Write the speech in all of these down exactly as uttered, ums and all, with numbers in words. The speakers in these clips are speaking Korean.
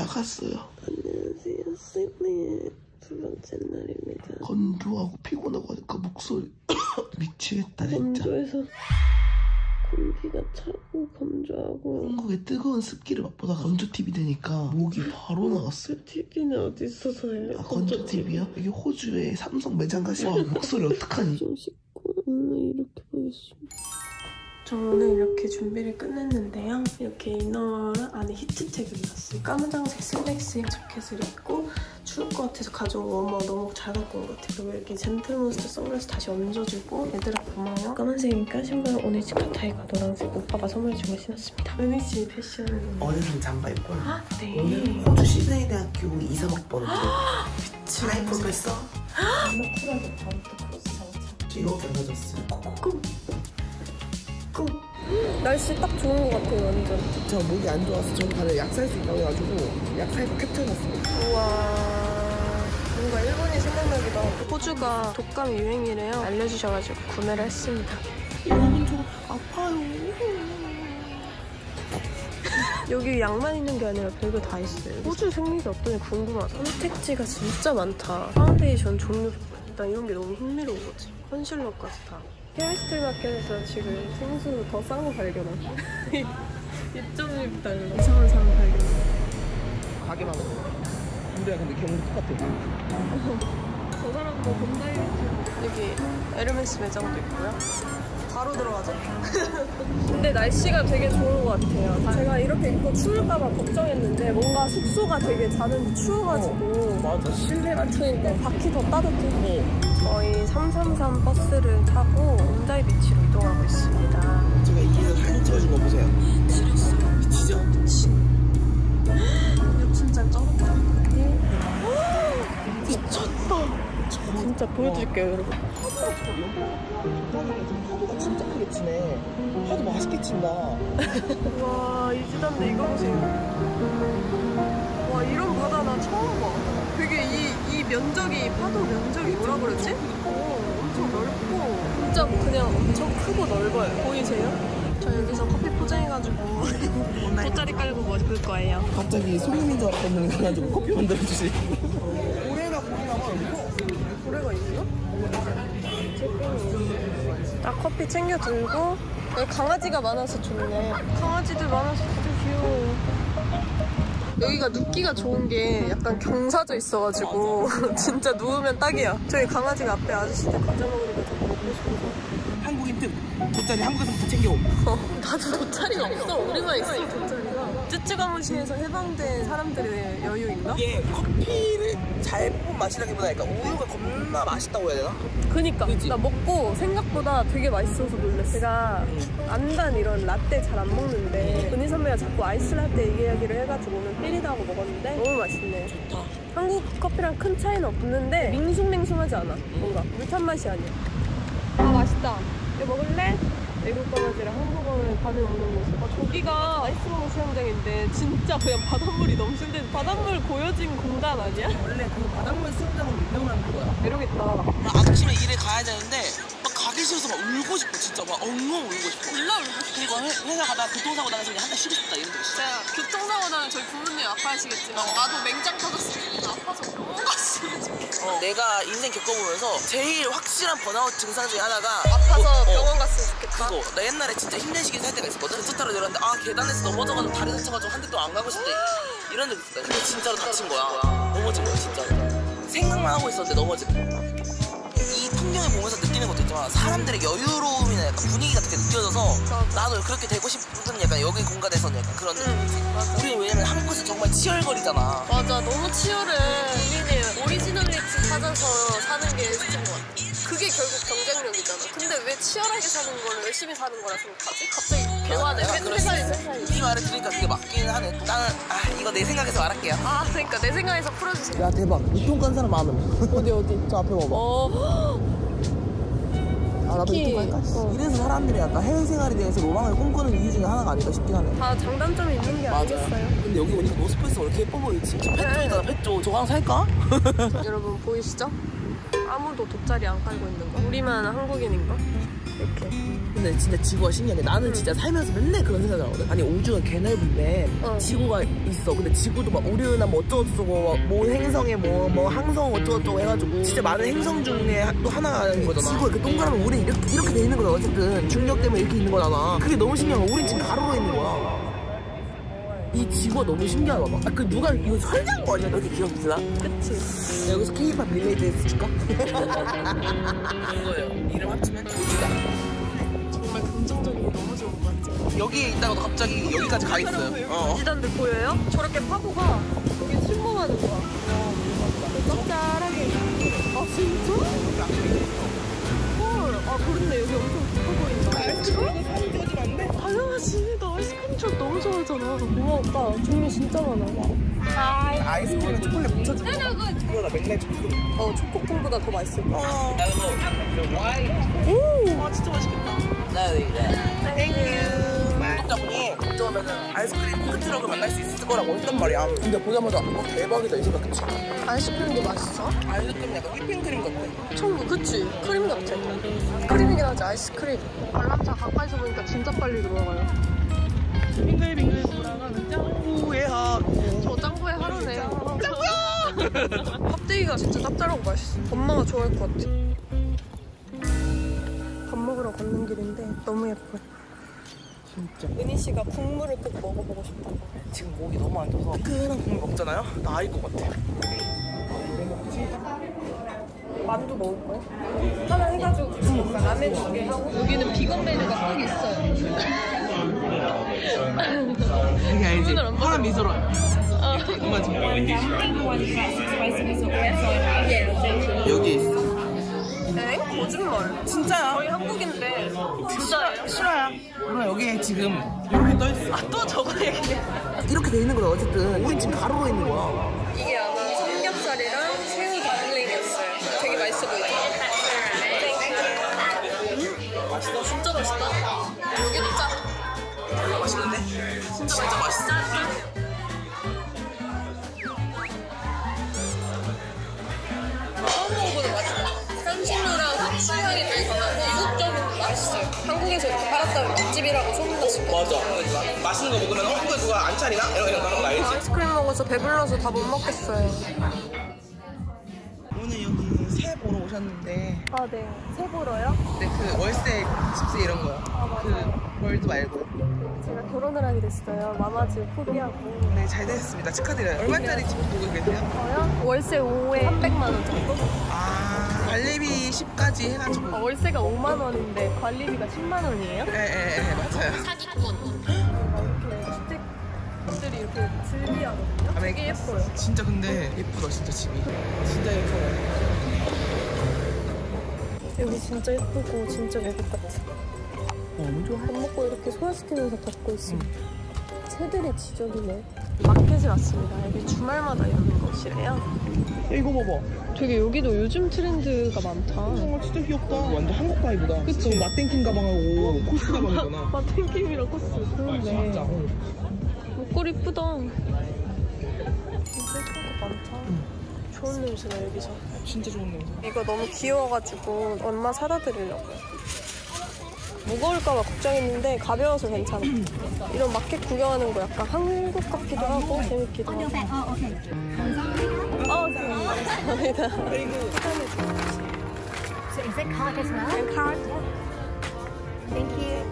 나갔어요. 안녕하세요, 시드니 두 번째 날입니다. 건조하고 피곤하고 하니까 목소리 미치겠다 진짜. 건조해서 공기가 차고 건조하고 한국의 뜨거운 습기를 맛보다 건조팁이 되니까 목이 바로 나갔어요. 팁이는 어디 있어서 해요? 아, 건조팁이요? 이게 호주의 삼성 매장 가시면 아, 목소리 어떡하니? 좀 씻고 오늘 이렇게 보겠습니다. 저 오늘 이렇게 준비를 끝냈는데요. 이렇게 이너 안에 히트텍을 입었어요. 까무장색 슬랙스 자켓을 입고 추울 것 같아서 가져온 워머 너무 잘 갖고 온 것 같아요. 그리고 이렇게 젠틀몬스터 선글라스 다시 얹어주고 얘들아 고마워. 까만색이니까 신발 오늘 치카타이가 노란색 오빠가 선물해주고 신었습니다. 은희씨 패션은? 어느새 잠바 입고 아, 네. 오늘 호주 시드니 대학교 이사학번으로 미친 하이퍼 뺐어? 엄마 쿨하게 바로 또 크로스 장착 이렇게 가졌어. 날씨 딱 좋은 것 같아요, 완전. 저 목이 안 좋아서 저는 다들 약 살 수 있다고 해가지고 약 살고 캡처해놨습니다. 우와. 뭔가 일본이 생각나기도 하고. 호주가 독감이 유행이래요. 알려주셔가지고 구매를 했습니다. 여러분, 저 아파요. 여기 양만 있는 게 아니라 별거 다 있어요. 호주 생리가 어떤지 궁금하다. 선택지가 진짜 많다. 파운데이션 종류, 일단 이런 게 너무 흥미로운 거지. 컨실러까지 다. 헤어스틸 마켓에서 지금 생수 더 싼 거 발견한 이 점 일 달러 이상한 사람 발견한 가게만 하고 우리가 근데 경험이 똑같아. 저 사람 뭐 본다 이랬지. 여기 에르메스 매장도 있고요. 바로 들어가죠. 근데 날씨가 되게 좋은 것 같아요. 제가 이렇게 입고 추울까봐 걱정했는데 뭔가 숙소가 되게 자는데 추워가지고 어, 맞아. 실내가 추운데 밖이 더 따뜻해. 저희 삼삼삼 버스를 타고 온다이 비치로 이동하고 있습니다. 제가 이에서 사진 찍어준 거 보세요. 미치겠어. 미치죠? 미친. 근데 진짜 쩔었다. 미쳤다. 진짜 보여드릴게요, 어. 여러분. 파도가 파도가 진짜 크게 치네. 파도 맛있게 친다. 와, 이지단데 이거 보세요. 와, 이런 바다 나 처음 봐. 되게 이, 이 면적이, 파도 면적이 뭐라 그러지? 어, 엄청 넓고. 진짜 그냥 엄청 크고 넓어요. 보이세요? 저 여기서 커피 포장해가지고 돗자리 깔고 먹을 거예요. 갑자기 소금인 줄 알았던 거 가지고 커피 만들어주시고. 고래가 있나? 나 커피 챙겨들고 여기 강아지가 많아서 좋네. 강아지들 많아서 진짜 귀여워. 여기가 눕기가 좋은 게 약간 경사져 있어가지고 진짜 누우면 딱이야. 저희 강아지가 앞에 아저씨들 과자 먹으니까 자꾸 먹고 싶어서 한국인 특! 돗자리 한국에서 다 챙겨옴. 다들 돗자리가 없어. 우리만 있어 돗자리가. 쯔쯔가무시에서 해방된 사람들의 여유인가? 예, 커피를 잘 뽑은 맛이라기보다 약간 우유가 겁나 맛있다고 해야 되나? 그니까 그치? 나 먹고 생각보다 되게 맛있어서 놀랐어. 제가 안단 이런 라떼 잘 안 먹는데 은희 선배가 자꾸 아이스 라떼 얘기하기를 해가지고 오늘 삐리다고 먹었는데 너무 맛있네. 좋다. 한국 커피랑 큰 차이는 없는데 밍숭맹숭하지 않아. 뭔가 물탄 맛이 아니야. 아, 맛있다. 이거 먹을래? 외국 강아지랑 한국 강아지랑 반을 먹는 모습. 아, 저기가 아이스망 수영장인데 진짜 그냥 바닷물이 넘치는데 바닷물 고여진 공간 아니야? 원래 그 바닷물 수영장은 유명한 거야. 매력있다. 나 아침에 일에 가야 되는데 막 가기 싫어서 막 울고 싶어. 진짜 막 엉엉 울고 싶어. 몰라 울고 싶어. 그리고 회사 가다가 교통사고 나서 그냥 한 달 쉬고 싶다 이런 거 있어. 진짜 교통사고 나면 저희 부모님 아파하시겠지만 어. 나도 맹장 터졌으면 아파서 도망갔으면 좋겠어. 어. 내가 인생 겪어보면서 제일 확실한 번아웃 증상 중에 하나가 아파서 어, 병원 어. 갔으면 좋겠다. 나 옛날에 진짜 힘내시긴 할 때가 있었거든. 전차 타러 내려왔는데 아 계단에서 넘어져가지고 다리 다쳐가지고 한 대 또 안 가고 싶대 이런 적 있었어. 근데 진짜로 다친 거야. 넘어진 거야 진짜. 생각만 하고 있었는데 넘어진 거야. 이 풍경을 보면서 느끼는 것도 있지만 사람들의 여유로움이나 약간 분위기 같은 게 느껴져서 나도 그렇게 되고 싶은 약간 여기 공간에서는 약간 그런 응, 맞아. 우리 왜냐면 한국에서 정말 치열거리잖아. 맞아 너무 치열해. 우리는 오리지널리티 찾아서 사는 게 힘든 것 같아. 그게 결국 경쟁력이잖아. 근데 왜 치열하게 사는 거를 열심히 사는 거라 생각하지? 갑자기 개화네. 팬사이즈. 이 말을 들으니까 그게 맞긴 하네. 나는 아 이거 내 생각에서 말할게요. 아 그러니까 내 생각에서 풀어주세요. 야 대박. 유통 간 사람 많음. 어디 어디? 저 앞에 봐봐. 어. 아 나도 유통 갈까? 어. 이래서 사람들이 약간 해외 생활에 대해서 로망을 꿈꾸는 이유 중에 하나가 아닐까 싶긴 하네. 다 장단점이 있는 게 아니겠어요? 근데 여기 오니까 노스페이스가 이렇게 예뻐 보이지? 저 펫존이잖아 펫존. 저거 하나 살까? 여러분 보이시죠? 아무도 돗자리 안 깔고 있는 거? 우리만 한국인인 거? 이렇게. 근데 진짜 지구가 신기하네. 나는 응. 진짜 살면서 맨날 그런 생각을 하거든. 아니 우주는 개넓은데 어. 지구가 있어. 근데 지구도 막 오류나 뭐 어쩌고저쩌고 뭐 행성에 뭐뭐 뭐 항성 어쩌고저쩌고 해가지고 진짜 많은 행성 중에 또 하나인 거잖아. 지구가 이렇게 동그라면 우린 이렇게 이렇게 돼 있는 거잖아. 어쨌든 중력 때문에 이렇게 있는 거잖아. 그게 너무 신기한 거야. 우린 지금 가로로 있는 거야. 이 지구가 너무 신기하다. 막. 아, 그 누가 이거 설계한 거 아니야? 이렇게 귀엽구나. 그치. 여기서 K-팝 빌레이드에서 줄까? 이거요. 이름 합치면 우주다. 정말 긍정적이고 너무 좋은 것 같아요. 여기에 있다가도 갑자기 여기까지 가 있어요. 지던데 어. 보여요? 저렇게 파고가 여기 침범하는 거야. 야, 짭짤하게. 아, 진짜? 헐. 아, 그런데 여기 엄청 깊어 보인다. 아, 진짜? 당연하지. 나 아이스크림 쪽 너무 좋아하잖아. 고마워 오빠. 종류 진짜 많아. 아, 아이스크림 초콜릿 뭉쳐진 거 그거 나 맥락 초콜릿. 어, 초코통보다 더 맛있을 거야. 어. 오! 아, 진짜 맛있겠다. 땡큐. 구독자분이 어쩌면은 아이스크림 푸드트럭을 만날 수 있을 거라고 했단 말이야. 근데 보자마자 어, 대박이다 이 생각 했지. 아이스크림도 맛있어? 아이스크림 약간 휘핑크림 같아. 전부 그치? 크림 같아. 크림이긴 하지 아이스크림. 관람차 가까이서 보니까 진짜 빨리 들어가요. 빙글빙글 돌아가는 짱구의 하루. 저 짱구의 하루네. 짱구야! 껍데기가 진짜 짭짤하고 맛있어. 엄마가 좋아할 것 같아. 밥 먹으러 걷는 길인데 너무 예뻐. 진짜. 은희 씨가 국물을 꼭 먹어보고 싶다고. 지금 목이 너무 안 좋아서 뜨끈한 국물 먹잖아요? 나을 것 같아. 만두 먹을 거예요? 하나 해가지고 응. 라멘 두 개 하고. 여기는 비건 메뉴가 꼭 있어요. 이게 알지? 파란 미소로. 어. 여기 있어. 에? 거짓말. 진짜야. 거의 한국인데. 진짜예요? 실화야. 그럼 여기에 지금 이렇게 떠 있어. 아, 또 저거 얘기해. 이렇게 돼 있는 거야. 어쨌든 우린 지금 가로로 있는 거야. 이게 아마 삼겹살이랑 새우 갈릭이었어요. 되게 맛있어 보이죠? 음? 맛있어. 진짜 맛있다. 여기도 짜. 맛있는데? 진짜, 진짜 맛있어. 처음 먹어보는 맛이다. 향신료랑 고추향이 되게 강하고 이국적으로 맛있어요. 한국에서 이렇게 팔았다면 맛집이라고 소문났을 것 같아요. 맞아. 맛있는 거 먹으면 어? 이거 누가 안 차리나? 이런 이런 거 알지? 아이스크림 먹어서 배불러서 다 못 먹겠어요. 오늘 여기 새 보러 오셨는데 아, 네. 새 보러요? 네, 그 월세, 집세 이런 거요. 아, 맞아요. 그 월드 말고. 제가 결혼을 하게 됐어요. 마마즈 포기하고. 네, 잘 되셨습니다. 축하드려요. 얼마짜리 집 보고 계세요? 저요? 월세 오에 삼백만 원 정도? 아. 관리비 십까지 해가지고 어, 월세가 오만 원인데 관리비가 십만 원이에요? 예예예 맞아요. 사기꾼. 이렇게 주택들이 이렇게 즐비하거든요. 아, 되게 예뻐요. 진짜 근데 예쁘다 진짜 집이. 진짜 예뻐요. 여기 진짜 예쁘고 진짜 외국 같아. 너무 좋아. 밥 먹고 이렇게 소화시키면서 걷고 있습니다. 응. 새들의 지적이네. 마켓에 왔습니다. 여기 주말마다 이런 곳이래요. 야, 이거 봐봐. 되게 여기도 요즘 트렌드가 많다. 정말 진짜 귀엽다. 완전 한국 바이브다. 그치? 맛땡킴 가방하고 코스 가방이잖아. 맛땡킴이랑 코스. 그런데 목걸이 이쁘다. 진짜 예쁜 거 많다. 응. 좋은 냄새나 여기서. 진짜 좋은 냄새. 이거 너무 귀여워가지고 엄마 사다 드리려고. 무거울까봐 걱정했는데 가벼워서 괜찮아. 이런 마켓 구경하는 거 약간 한국 같기도 하고 재밌기도 하고. 어, 오케이. 어, 감사합니다. 그리고 So is it card as well? And card. Thank you.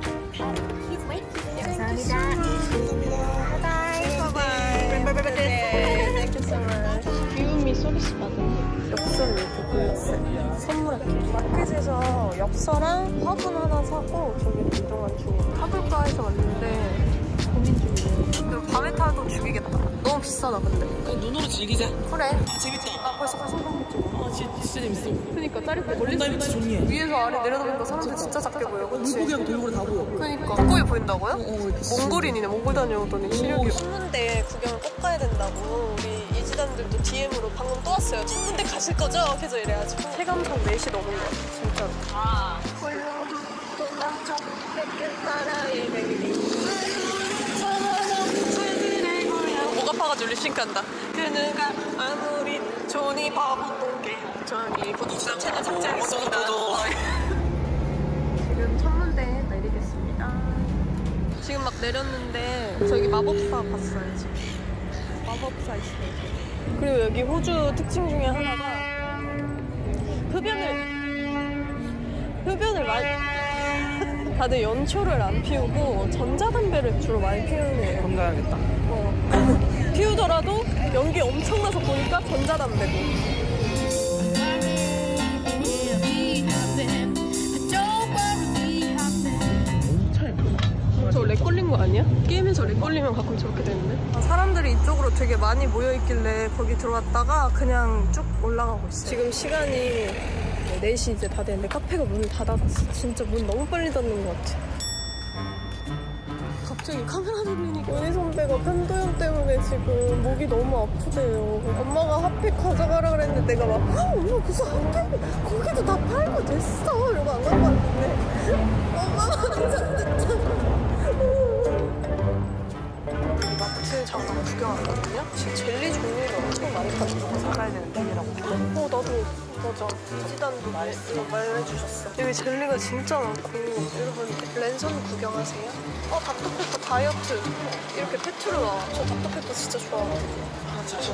He's waiting. 감사합니다. 감사합니다. Bye. Bye. Bye. Thank you so much. 귀요미 서비스 받은 엽서를 이렇게 선물할게요. 마켓에서 엽서랑 화분 하나 사고 저기 이동한 중이에요. 사둘까 해서 왔는데 고민 중이에요. 그리고 밤에 타도 죽이겠다. 너무 비싸다 근데. 그냥 눈으로 즐기자. 그래. 아, 재밌다. 아 벌써 벌써 생각했죠. 아 진짜, 진짜 재밌어. 그러니까 딸이고 멀리서 딸이고 위에서 아래 내려다보니까 사람들 진짜 작게 보여. 그치? 물고기랑 돌고래 다 보여. 그러니까. 물고기 보인다고요? 어, 어, 몽골인이네. 몽골 다녀오더니 시력이. 천문대 구경을 꼭 가야 된다고 우리 이지단들도 디엠으로 방금 또 왔어요. 천문대 가실 거죠? 계속 이래가지고. 체감상 네 시 넘은 거 같아 진짜로. 아. 졸리 싱간다. 그누가 아무리 존이 바보 똥개 저기 구독자 채널 삭제하겠습니다. 지금 지금 막 내렸는데 저기 마법사 봤어요 지금. 마법사 있어요. 그리고 여기 호주 특징 중에 하나가 흡연을 흡연을 많이 다들 연초를 안 피우고 전자담배를 주로 많이 피우네요. 건강하겠다. 어. 피우더라도 연기 엄청나서 보니까 전자담배고. 저 렉 걸린 거 아니야? 게임에서 렉 걸리면 가끔 저렇게 되는데? 사람들이 이쪽으로 되게 많이 모여있길래 거기 들어왔다가 그냥 쭉 올라가고 있어요. 지금 시간이 네 시 이제 다 됐는데 카페가 문을 닫아놨어. 진짜 문 너무 빨리 닫는 것 같아. 갑자기 카메라 돌리니까 은희 선배가 편도염 때문에 지금 목이 너무 아프대요. 엄마가 핫팩 가져가라 그랬는데 내가 막 아, 엄마 그래서 핫팩 거기도 다 팔고 됐어 이러고 안 갖고 왔는데 엄마가 완전 늦잖아. 마트 잠깐 구경하거든요? 지금 젤리 종류가 엄청 많다고 사가야 되는 편이라고. 어, 나도, 맞아. 이지단도 말해주셨어. 여기 젤리가 진짜 많고. 여러분, 랜선 구경하세요? 어, 닥터페퍼 다이어트. 이렇게 페트로 나와. 저 닥터페퍼 진짜 좋아하거든요. 아, 자신.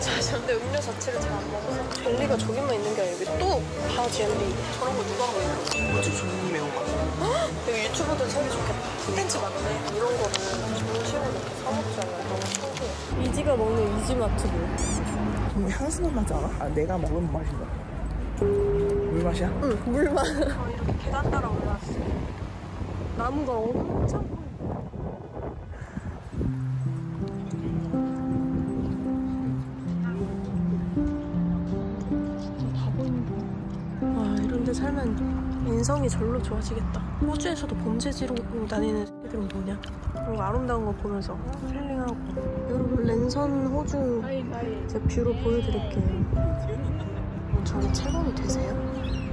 자신. 근데 음료 자체를 잘 안 먹어서. 젤리가 저기만 있는 게 아니고 또 다 젤리. 저런 거 누가 하고 있는 거지? 뭐지, 종이 매운 거? 여기 유튜버들 사기 좋겠다. 텐츠 맞네. 이런 거는 점심으로 이렇게 사먹잖아요. 너무 신기해. 이지가 먹는 이지마트고. 근데 향수만 나지 않아? 아, 내가 먹으면 맛인가? 물 맛이야? 응, 물 맛. 어, 이렇게 계단 따라 올라왔어. 나무가 엄청 커. 다 보인다. 와, 이런 데 살면 인성이 절로 좋아지겠다. 호주에서도 범죄지로 다니는 애들은 뭐냐? 그런 아름다운 거 보면서 힐링하고. 여러분 랜선 호주 제 뷰로 보여드릴게요. 저기 체감이 되세요?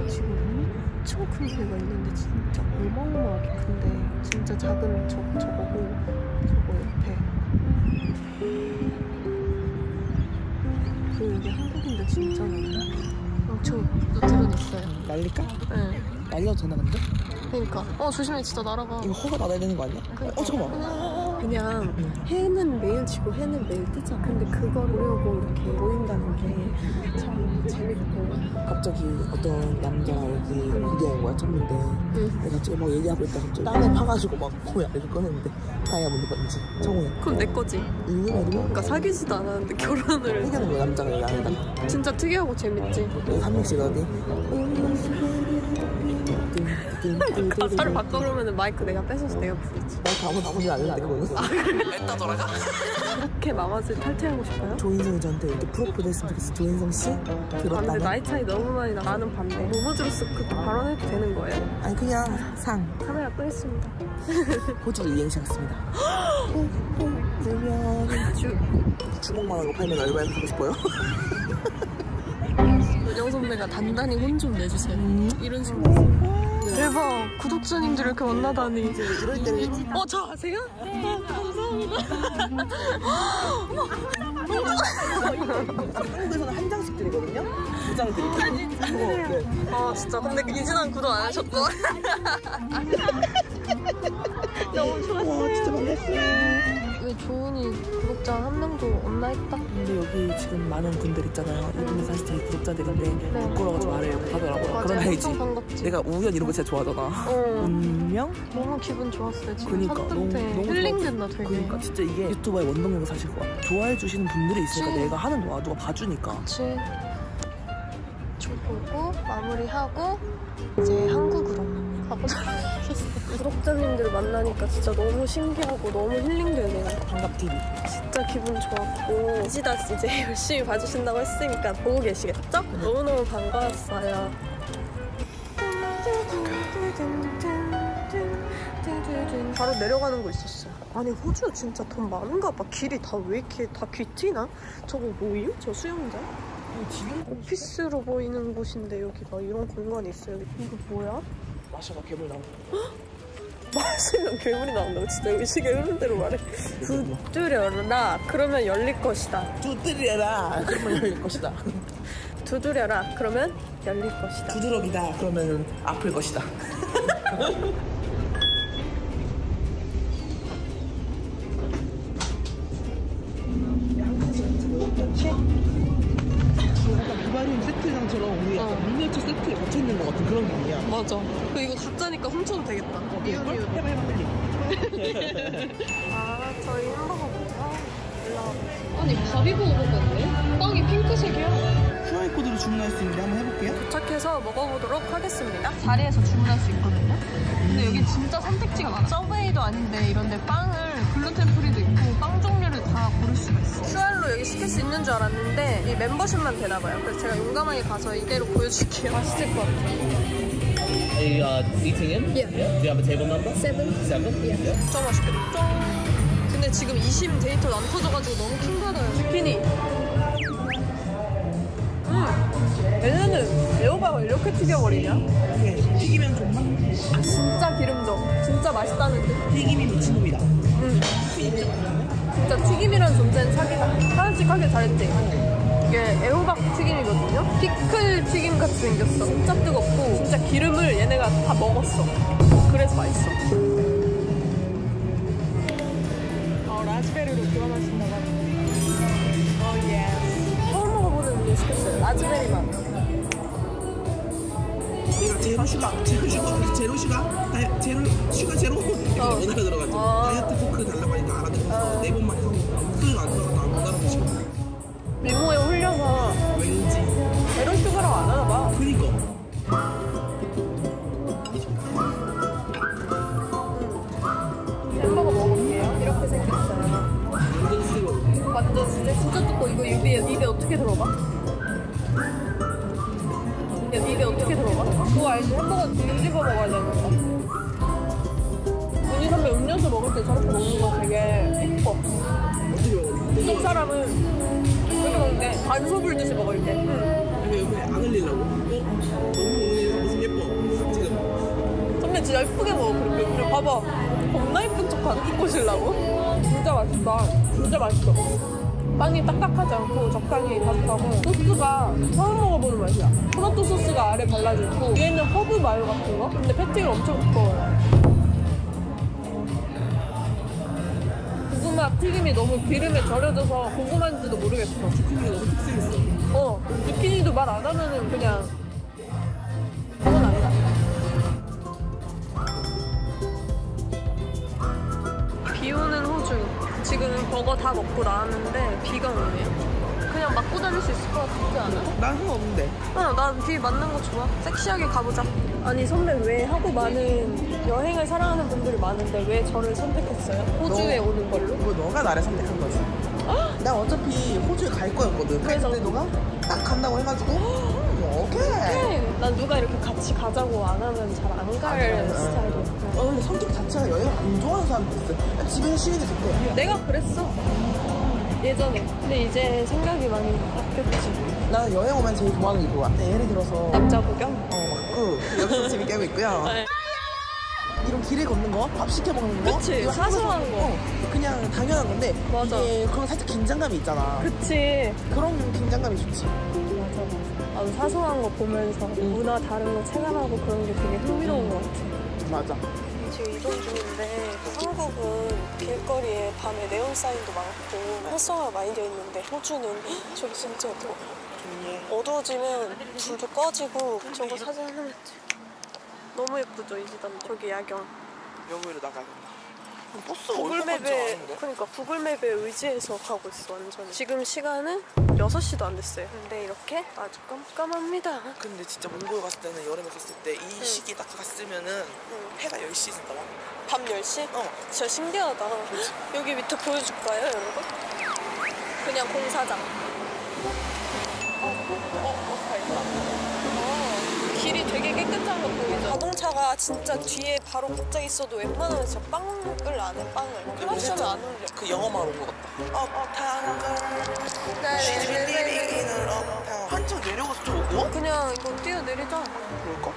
지금 엄청 큰 배가 있는데 진짜 어마어마하게 큰데 진짜 작은 저, 저거고 저거 옆에 그리고 여기 한국인들 진짜 엄청 또 드러냈어요. 날릴까? 네. 날려도 되나 근데? 그러니까 어 조심해 진짜 날아가. 이거 허가 날아야 되는 거 아니야? 그러니까. 어 잠깐만. 그냥 해는 매일 지고 해는 매일 뜨잖아. 근데 그걸 보려고 이렇게 모인다는 게 참 재밌고. 갑자기 어떤 남자가 여기 무대한 거야 쳤는데 응. 내가 갑자기 막 얘기하고 있다 갑자기 땅에 파가지고 막 코에 이렇게 꺼냈는데 다이아몬드 반지 청혼해. 그럼 내 거지. 이거 그러니까 사귀지도 않았는데 결혼을 해결하는 거야 남자가 여기 안에다. 진짜 특이하고 재밌지. 한 명씩 어디? 가사를 바꿔 그러면 마이크 내가 뺏어서 내가 부르지. 마이크 아무 나머지 안 했는데 거기서 아 그래? 뺐다 돌아가? 이렇게 마마즈 탈퇴하고 싶어요? 조인성이 저한테 이렇게 프로포즈 했으면 좋겠어. 조인성 씨? 들었다면? 근데 나이 차이 너무 많이 나. 나는 반대. 무버즈로서 그 발언해도 되는 거예요? 아니 그냥 상 카메라 끄겠습니다. 호주로 이행시 갔습니다. 호주면 주먹만 하고 팔면 얼마나 하고 싶어요? 은영 선배가 단단히 혼 좀 내주세요. 음? 이런 식으로. 네. 대박. 구독자님들 이렇게 만나다니. 이제 이럴 때는. 어, 저 아세요? 네. 아, 감사합니다. 한국에서는 한 장씩 드리거든요? 두 장 드릴게요. 아, 진짜. 근데 이진한 구독 안 하셨죠? 너무 좋았어요. 와, 진짜 반갑어요. 조은이 구독자 한 명도 없나 했다? 근데 여기 지금 많은 분들 있잖아요. 이분들 사실 제 구독자들인데 네. 부끄러워가지고 말을 하더라고요. 그런 아이지. 내가 우연 이런 거 진짜 좋아하잖아. 어. 운명? 너무 기분 좋았어요. 지금 그러니까, 산뜻해. 너무, 너무 힐링된다 되게. 그러니까 진짜 이게 유튜버의 원동력은 사실 것 같아. 좋아해주시는 분들이 있으니까 그치? 내가 하는 동안 누가 봐주니까. 그치. 좀 보고 마무리하고 이제 한국으로 가보도록 하겠습니다. 구독자님들 만나니까 진짜 너무 신기하고 너무 힐링되네요. 반갑티비 진짜 기분 좋았고 이지다스 이제 열심히 봐주신다고 했으니까 보고 계시겠죠? 응. 너무너무 반가웠어요. 바로 내려가는 거 있었어요. 아니 호주 진짜 돈 많은가 봐. 길이 다 왜 이렇게 다 귀티나? 저거 뭐예요? 저 수영장? 지금 오피스로 보이는 곳인데 여기 막 이런 공간이 있어요. 이거 뭐야? 마셔봐 괴물 나온다. 마시면 괴물이 나온다고? 진짜 여기 시계 흐른 대로 말해. 두드려라 그러면 열릴 것이다. 두드려라 그러면 열릴 것이다. 두드려라 그러면 열릴 것이다. 두드러기다 그러면 아플 것이다. 것처럼 우리 약간 어. 미니어처 세트에 갇혀있는 것 같은 그런 기분이야. 맞아. 근데 이거 가짜니까 훔쳐도 되겠다. 어, 미운 미운. 해봐 해봐 빨리. 아, 저희 햄버거 먹자. 올라와. 아니 밥이 보고 먹었네? 빵이 핑크색이야? 큐알코드로 주문할 수 있는데 한번 해볼게요. 도착해서 먹어보도록 하겠습니다. 자리에서 주문할 수 있거든요. 근데 여기 진짜 선택지가 많아. 서브웨이도 아닌데 이런데 빵을 글루텐 프리도 있고 빵 종류를 다 고를 수가 있어. 큐알로 여기 시킬 수 있는 줄 알았는데 이 멤버십만 되나봐요. 그래서 제가 용감하게 가서 이대로 보여줄게요. 맛있을 것 같아요. Are you uh, eating in? Yeah. yeah. Do you have a table number? Seven. Seven? Yeah. yeah. 진짜 맛있겠다. 짠. 근데 지금 이심 데이터도 안 터져가지고 너무 킹받아요. 치킨이. 음. 얘네는 매워봐요. 이렇게 튀겨버리냐? 네. 튀기면 좋나? 아, 진짜 기름져. 진짜 맛있다는데. 튀김이 미친놈이다. 응. 진짜 튀김이란 존재는 사기다. 하나씩 하길 잘했지. 이게 애호박 튀김이거든요? 피클 튀김 같이 생겼어. 진짜 뜨겁고 진짜 기름을 얘네가 다 먹었어. 그래서 맛있어. 어, 라즈베리로 교환하신다고 하는데 오 예스. 처음 먹어보는 음료 시켰어요. 라즈베리맛. 얘가 제로 슈가, 제로 슈가, 제로 슈가, 다이, 제로 슈가 제로 이렇게 어. 원화가 들어가지고 어. 다이어트 포크 달라고 하니까 알아들었어. 어. 네 번만 하고 술 안 들어갔다 안 알아보시고 미모에 홀려서 왠지 제로 슈가로 안 하나봐. 그니까 햄버거 먹어볼게요. 이렇게 생겼어요. 완전 뜨거워. 완전 진짜 진짜 뜨거워. 이거 입에 입에 어떻게 들어가? 야 입에 어떻게 들어가? 그거 알지? 햄버거 눈 집어 먹어야 되는 거. 문희 선배 음료수 먹을 때 저렇게 먹는 거 되게 예뻐. 보통 사람은 그렇게 먹는데 반소불 듯이 먹을 때. 응. 근데 옆에 안 흘리려고. 어? 너무 오늘 무슨 예뻐 지금. 선배 진짜 예쁘게 먹어. 그렇게 그래, 봐봐. 겁나 예쁜 척 안 꼬시려고. 진짜 맛있다. 진짜 맛있어. 빵이 딱딱하지 않고 적당히 바삭하고 소스가 처음 먹어보는 맛이야. 토마토 소스가 아래 발라져있고 위에는 허브 마요 같은 거? 근데 패티가 엄청 두꺼워요. 튀김이 너무 기름에 절여져서 고구마인지도 모르겠어. 주키니가 너무 특색있어. 어, 주키니도 말 안 하면은 그냥 그건 아니다. 비 오는 호주. 지금 버거 다 먹고 나왔는데 비가 오네요. 그냥 맞고 다닐 수 있을 것 같지 않아? 난 상관없는데. 어, 난 비 맞는 거 좋아. 섹시하게 가보자. 아니 선배 왜 하고 많은 여행을 사랑하는 분들이 많은데 왜 저를 선택했어요? 호주에 너, 오는 걸로? 뭐 너가 나를 선택한 거지. 난 어차피 호주에 갈 거였거든. 그래서 근데 너가 딱 간다고 해가지고 뭐, 오케이. 오케이. 난 누가 이렇게 같이 가자고 안 하면 잘 안 갈 스타일이었어. 어, 근데 성격 자체가 여행 안 좋아하는 사람도 있어. 집에서 쉬는 게 좋대. 내가 그랬어. 예전에. 근데 이제 생각이 많이 바뀌었지. 나는 여행 오면 제일 좋아하는 게 그거야. 예를 들어서 남자 구경? 어. 여기서 집이 깨고 있고요. 네. 이런 길에 걷는 거, 밥 시켜 먹는 거, 그치, 사소한 거, 거. 그냥 당연한 건데 맞아. 이게 그런 살짝 긴장감이 있잖아. 그치. 그런 긴장감이 좋지. 맞아 맞아. 나도 사소한 거 보면서 응. 문화 다른 거 체감하고 그런 게 되게 흥미로운 응. 것 같아. 맞아. 지금 이동 중인데 한국은 길거리에 밤에 네온 사인도 많고 활성화가 많이 되어 있는데 호주는 저기 진짜 어두워. 어두워지면 불도 꺼지고 저거 사진 하나 찍. 너무 예쁘죠 이 지단. 저기 야경. 여기로 나가야겠다. 버스 구글맵에 그러니까 구글맵에 의지해서 가고 있어 완전히. 지금 시간은 여섯 시도 안 됐어요. 근데 이렇게 아주 깜깜합니다. 근데 진짜 몽골 갔을 때는 여름에 갔을 때 이 시기 딱 갔으면은 응. 해가 열 시에 진다. 밤 열 시? 어. 진짜 신기하다. 그치? 여기 밑에 보여줄까요 여러분? 그냥 공사장. 어, 버스가 있다. 어, 길이 되게 깨끗한 거 보이죠? 자동차가 진짜 뒤에 바로 붙어 있어도 웬만하면 진짜 빵을 안 해, 빵을. 클락션을 안 울려. 그 영어만 온 것 같다. 업타운 시드니는 업타운. 한참 내려가서 좀 오고? 그냥 이거 뛰어내리자. 그럴까?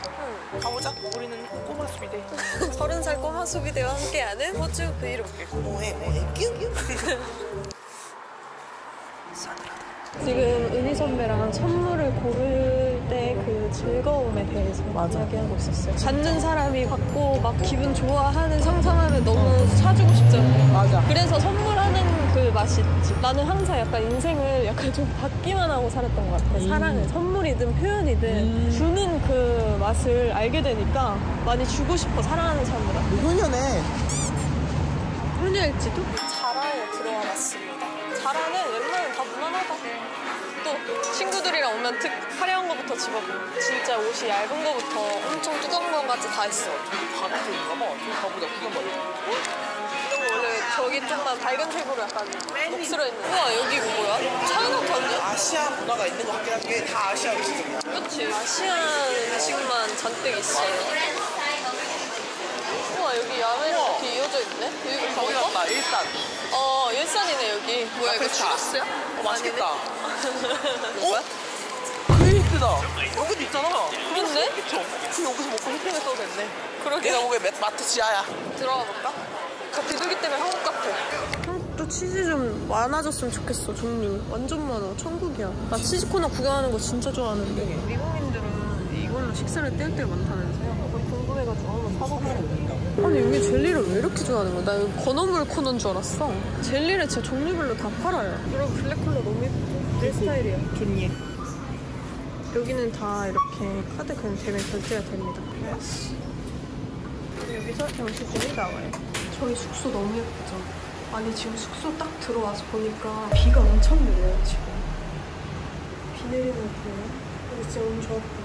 응. 가보자. 우리는 꼬마 수비대. 서른 살 꼬마 수비대와 함께하는 호주 브이로그. 뭐해, 뭐해. 뀨뀨. 지금 은희 선배랑 선물을 고를 때 그 즐거움에 대해서 맞아. 이야기하고 있었어요. 받는 사람이 받고 막 기분 좋아하는 상상하면 너무 사주고 싶잖아요. 맞아. 그래서 선물하는 그 맛있지. 나는 항상 약간 인생을 약간 좀 받기만 하고 살았던 것 같아. 음. 사랑을, 선물이든 표현이든 음. 주는 그 맛을 알게 되니까 많이 주고 싶어, 사랑하는 사람보다. 효녀네. 효녀일지도? 자라에 들어와 봤습니다. 자라는 웬만하면 다 무난하다. 또 친구들이랑 오면 특 화려한 거부터 집어보고 진짜 옷이 얇은 거부터 엄청 뚜껑 거까지 다 있어. 바닥에 있나 봐. 좀 가보자, 구경 말고. 원래 저기 좀만 밝은 색으로 약간 녹슬어 있는. 우와, 여기 뭐야? 차이나타운이야? 아시아 문화가 있는 것 같긴 한데 다 아시아 음식이야. 그렇지. 아시아 음식만 잔뜩 있어요. 우와, 여기 야외에서 이렇게 이어져 있네? 여기 가볼까? 일산. 어, 일산이네 여기. 뭐야, 이거 추러스야? 어, 맛있겠다. 뭐야? 크리스다. 여기도 있잖아. 그런데? 그럼 여기서 먹고 쇼핑했어도 됐네. 그러게. 내가 보기엔 마트 지하야. 들어가 볼까? 비둘기 때문에 한국 같아. 한국도 치즈 좀 많아졌으면 좋겠어, 종류. 완전 많아, 천국이야. 나 치즈 코너 구경하는 거 진짜 좋아하는데. 미국인들은 이걸로 식사를 때울 때가 많다면서요? 그걸 궁금해가지고 한번 사보고. 아니, 여기 젤리를 왜 이렇게 좋아하는 거야? 나 여기 건어물 코너인 줄 알았어. 젤리를 진짜 종류별로 다 팔아요. 여러분, 블랙 컬러 너무 예쁘죠? 내 스타일이야. 좋니? 여기는 다 이렇게 카드 그냥 되면 결제가 됩니다. 여기서 음식점이 나와요. 저희 숙소 너무 예쁘죠? 아니, 지금 숙소 딱 들어와서 보니까 비가 엄청 내려요, 지금. 비 내리는 거 보여요? 근데 진짜 너무 좋았고.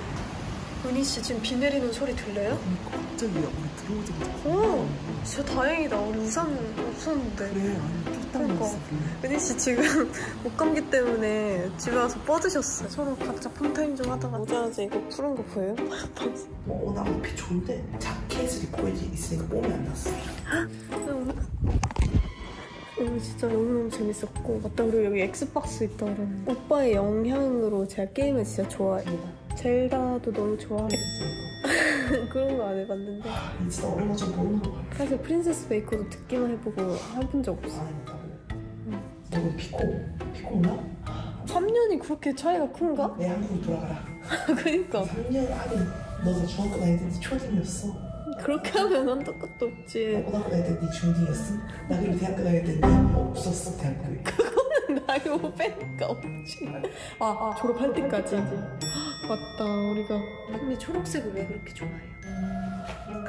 은희 씨, 지금 비 내리는 소리 들려요? 갑자기 우리 들어오자마자. 오! 진짜 다행이다. 우리 우산 없었는데. 그래, 아니, 딱 나왔어. 은희 씨 지금 목감기 때문에 집에 와서 뻗으셨어요. 서로 각자 폰타임 좀 하다가. 오자마자 이거 푸른 거 보여요? 어, 나 앞이 좋은데 자켓을 입고 있으니까 몸이 안 났어. 여기 진짜 너무너무 재밌었고. 맞다, 그리고 여기 엑스박스 있다 그랬는데. 오빠의 영향으로 제가 게임을 진짜 좋아해요. 젤다도 너무 좋아하는데. 그런 거 안 해봤는데. 아, 진짜 어려운 거 좀 모르는 거 같아. 사실 프린세스 베이커도 듣기만 해보고 해본 적 없어. 응. 너는 피코? 피코나? 삼 년이 그렇게 차이가 큰가? 내 한국으로 돌아가라. 그니까. 삼 년 아니, 너도 중학교 다닐 때 초딩이었어. 그렇게 하면 한도끝도 없지. 고등학교 다닐 때 네 중딩이었어? 나 그리고 대학교 다닐 때 네 없었어, 대학교에. 그거는 나이 오배니까 없지. 아, 아 졸업할 때까지. 맞다, 우리가. 근데 초록색을 왜 그렇게 좋아해요?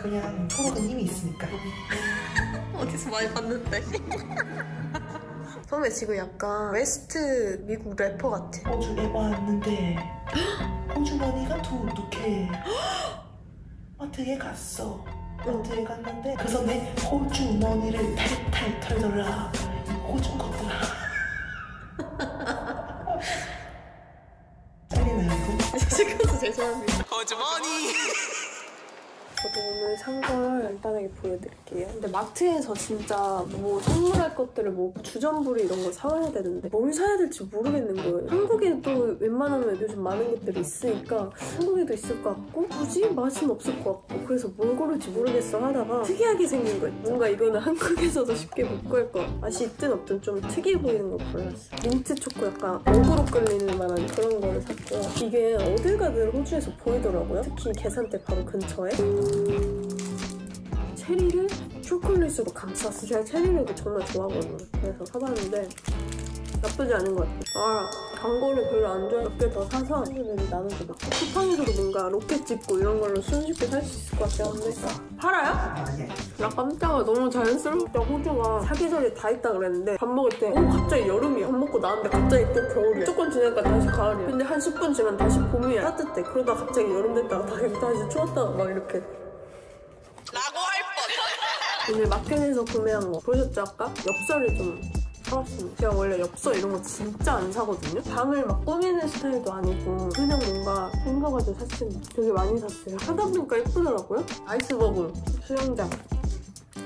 그냥 초록은 힘이 있으니까. 어디서 많이 봤는데. 처음에 지금 약간 웨스트 미국 래퍼 같아. 호주 해봤는데 호주머니가 돈독해. 마트에 갔어. 마트에 갔는데 그래서 내 호주머니를 탈탈 털더라. 호주 거더라. 짜리나요? 시켜서 죄송합니다. 호주머니. 저도 오늘 산 걸 간단하게 보여드릴게요. 근데 마트에서 진짜 뭐 선물할 것들을 뭐 주전부리 이런 거 사와야 되는데 뭘 사야 될지 모르겠는 거예요. 한국에도 웬만하면 요즘 많은 것들이 있으니까 한국에도 있을 것 같고 굳이 맛은 없을 것 같고 그래서 뭘 고를지 모르겠어 하다가 특이하게 생긴 거 있죠. 뭔가 이거는 한국에서도 쉽게 못 구할 거. 맛이 있든 없든 좀 특이해 보이는 거 골랐어요. 민트 초코 약간 얼굴로 끌리는 만한 그런 거를 샀고요. 이게 어딜 가든 호주에서 보이더라고요. 특히 계산대 바로 근처에. 체리를 초콜릿으로 감쌌어. 제가 체리를 정말 좋아하거든요. 그래서 사봤는데 나쁘지 않은 것 같아요. 아, 단 거를 별로 안 좋아해서 몇 개 더 사서 친구들이 나눠주고 쿠팡에서도 뭔가 로켓 찍고 이런 걸로 손쉽게 살 수 있을 것 같아요. 근데 팔아요? 나 깜짝아. 너무 자연스럽다. 호주가 사계절이 다 있다 그랬는데 밥 먹을 때 어, 갑자기 여름이야. 밥 먹고 나왔는데 갑자기 또 겨울이야. 조금 지나니까 다시 가을이야. 근데 한 십 분 지나면 다시 봄이야. 따뜻해. 그러다 갑자기 여름 됐다가 다시 추웠다가 막 이렇게 라고 할 뻔. 오늘 마켓에서 구매한 거 보셨죠 아까? 엽서를 좀 사왔습니다. 제가 원래 엽서 이런 거 진짜 안 사거든요? 방을 막 꾸미는 스타일도 아니고 그냥 뭔가 생각가지고 샀습니다. 되게 많이 샀어요. 하다 보니까 예쁘더라고요. 아이스버그, 수영장,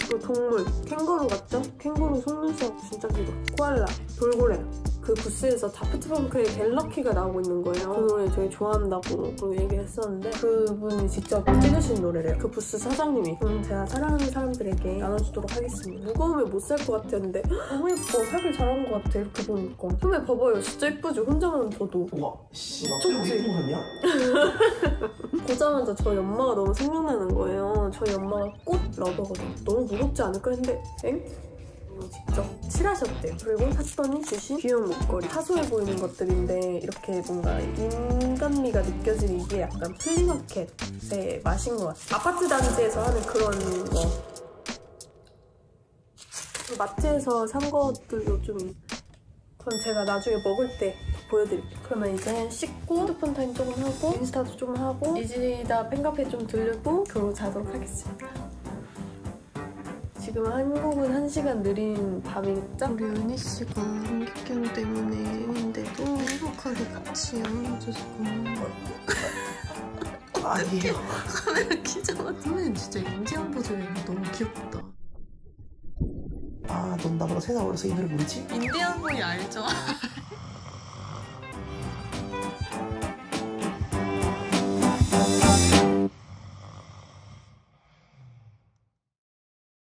그리고 동물, 캥거루 같죠? 캥거루 속눈썹 진짜 길어. 코알라, 돌고래. 그 부스에서 다프트 펑크의 갤럭키가 나오고 있는 거예요. 그 노래 되게 좋아한다고 얘기했었는데 그분이 직접 찍으신 노래래요. 그 부스 사장님이. 그럼 제가 사랑하는 사람들에게 나눠주도록 하겠습니다. 무거우면 못 살 것 같았는데 너무 예뻐. 사길 잘한 것 같아 이렇게 보니까. 처음에 봐봐요. 진짜 예쁘죠? 혼자만 저도. 우와 씨, 나 왜 이렇게 예쁘냐? 보자마자 저희 엄마가 너무 생각나는 거예요. 저희 엄마가 꽃 러버거든요. 너무 무겁지 않을까 했는데 엥? 이거 직접 칠하셨대요. 그리고 샀더니 주신 귀여운 목걸이, 사소해 보이는 것들인데 이렇게 뭔가 인간미가 느껴지는 이게 약간 플리마켓의 맛인 것 같아요. 아파트 단지에서 하는 그런 거. 마트에서 산 것들도 좀 그럼 제가 나중에 먹을 때 보여드릴게요. 그러면 이제 씻고 핸드폰 타임 조금 하고 인스타도 좀 하고 이지다 팬카페 좀 들르고 겨우 자도록 하겠습니다. 지금 한국은 한 시간 느린 밤이겠죠? 우리 은희씨가 성격견 때문에 인데도 행복하게 같이 안아줘서 고마워. 아니에요. 카메라 키잖아. 선배님 진짜 인지한 버전이 너무 귀엽다. 아, 넌 나보다 세 살 어려서 이 노래 모르지? 인디언 보이 알죠?